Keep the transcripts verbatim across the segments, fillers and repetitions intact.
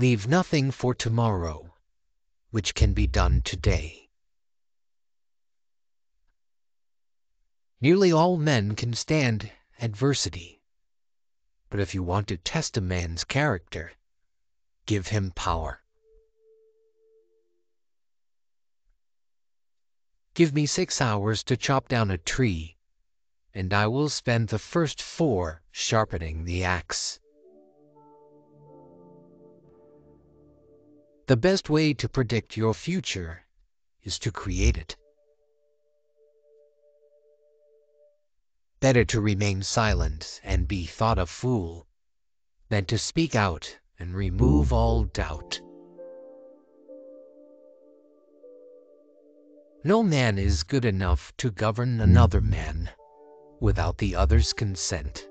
Leave nothing for tomorrow, which can be done today. Nearly all men can stand adversity, but if you want to test a man's character, give him power. Give me six hours to chop down a tree, and I will spend the first four sharpening the axe. The best way to predict your future is to create it. Better to remain silent and be thought a fool than to speak out and remove all doubt. No man is good enough to govern another man without the other's consent.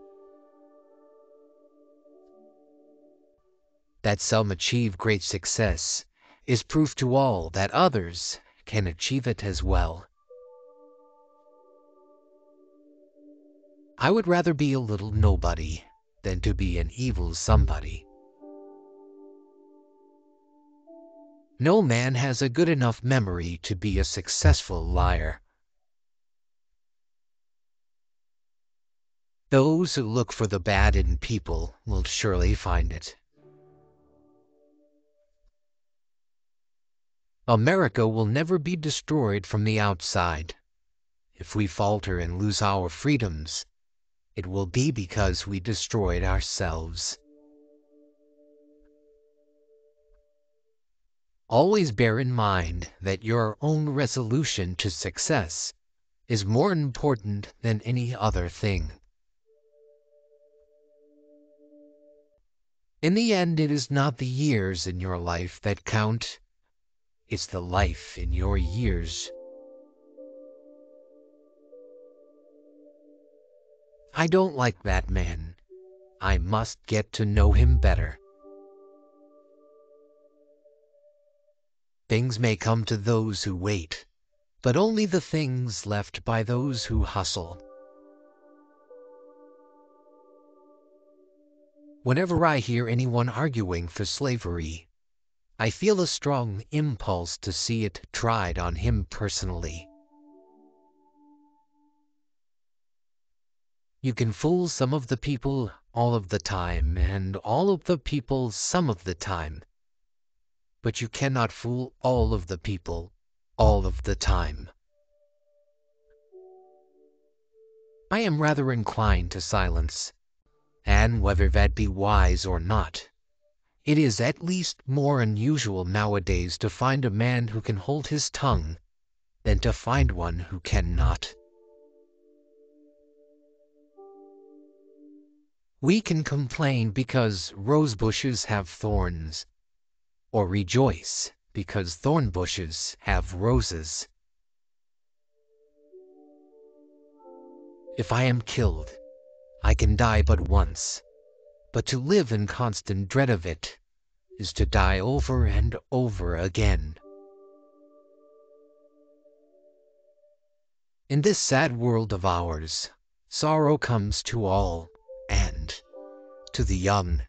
That some achieve great success is proof to all that others can achieve it as well. I would rather be a little nobody than to be an evil somebody. No man has a good enough memory to be a successful liar. Those who look for the bad in people will surely find it. America will never be destroyed from the outside. If we falter and lose our freedoms, it will be because we destroyed ourselves. Always bear in mind that your own resolution to success is more important than any other thing. In the end, it is not the years in your life that count. It's the life in your years. I don't like that man. I must get to know him better. Things may come to those who wait, but only the things left by those who hustle. Whenever I hear anyone arguing for slavery, I feel a strong impulse to see it tried on him personally. You can fool some of the people all of the time, and all of the people some of the time. But you cannot fool all of the people all of the time. I am rather inclined to silence, and whether that be wise or not, it is at least more unusual nowadays to find a man who can hold his tongue than to find one who cannot. We can complain because rose bushes have thorns, or rejoice because thorn bushes have roses. If I am killed, I can die but once, but to live in constant dread of it is to die over and over again. In this sad world of ours, sorrow comes to all, and to the young,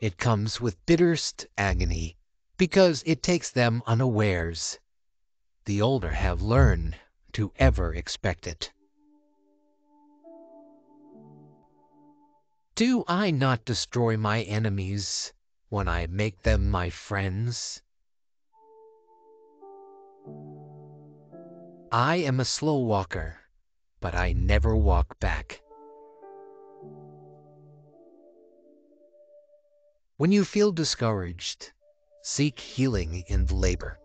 it comes with bitterest agony, because it takes them unawares. The older have learned to ever expect it. Do I not destroy my enemies when I make them my friends? I am a slow walker, but I never walk back. When you feel discouraged, seek healing in labor.